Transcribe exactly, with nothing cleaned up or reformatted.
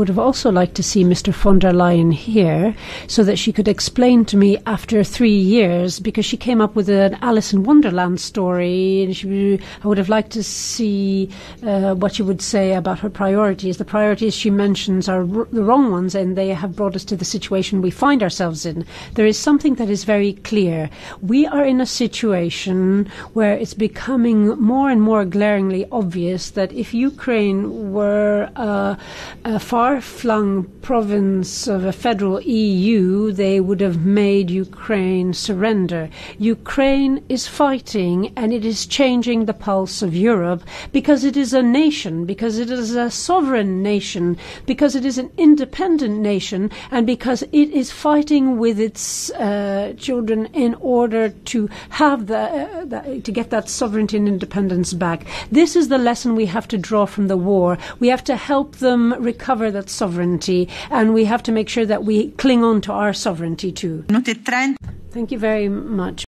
would have also liked to see Mister von der Leyen here so that she could explain to me after three years, because she came up with an Alice in Wonderland story, and she, I would have liked to see uh, what she would say about her priorities. The priorities she mentions are r the wrong ones, and they have brought us to the situation we find ourselves in. There is something that is very clear. We are in a situation where it's becoming more and more glaringly obvious that if Ukraine were a, a far-flung province of a federal E U, they would have made Ukraine surrender. Ukraine is fighting, and it is changing the pulse of Europe, because it is a nation, because it is a sovereign nation, because it is an independent nation, and because it is fighting with its uh, children in order to have the, uh, the to get that sovereignty and independence back. This is the lesson we have to draw from the war. We have to help them recover that sovereignty, and we have to make sure that we cling on to our sovereignty too. Thank you very much.